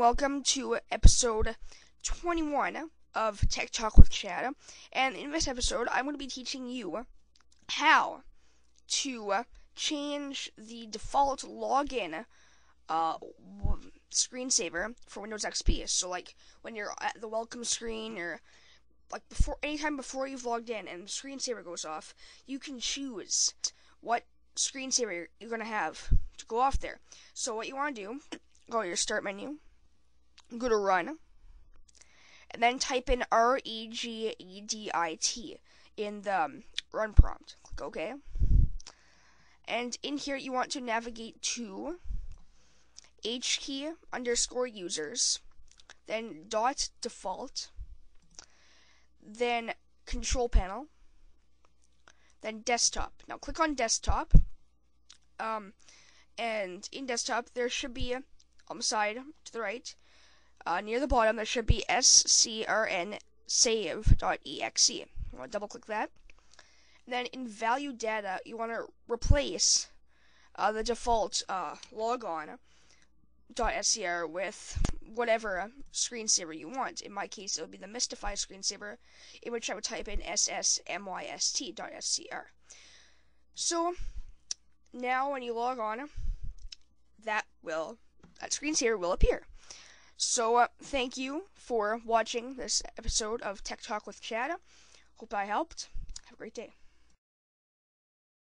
welcome to episode 21 of Tech Talk with Chad. And in this episode, I'm going to be teaching you how to change the default login screensaver for Windows XP. So, like, when you're at the welcome screen or, like, before anytime before you've logged in and the screensaver goes off, you can choose what screensaver you're going to have to go off there. So what you want to do, go to your start menu, go to run, and then type in REGEDIT in the run prompt. Click OK. And in here you want to navigate to HKEY_USERS, then .default, then Control Panel, then Desktop. Now click on Desktop, and in Desktop there should be, on the side to the right, near the bottom, there should be SCRNsave.exe. You want to double click that. And then in Value Data, you want to replace the default logon.scr with whatever screensaver you want. In my case, it would be the Mystify screensaver, in which I would type in ssmyst.scr. So now when you log on, that screensaver will appear. So thank you for watching this episode of Tech Talk with Chad. Hope I helped. Have a great day.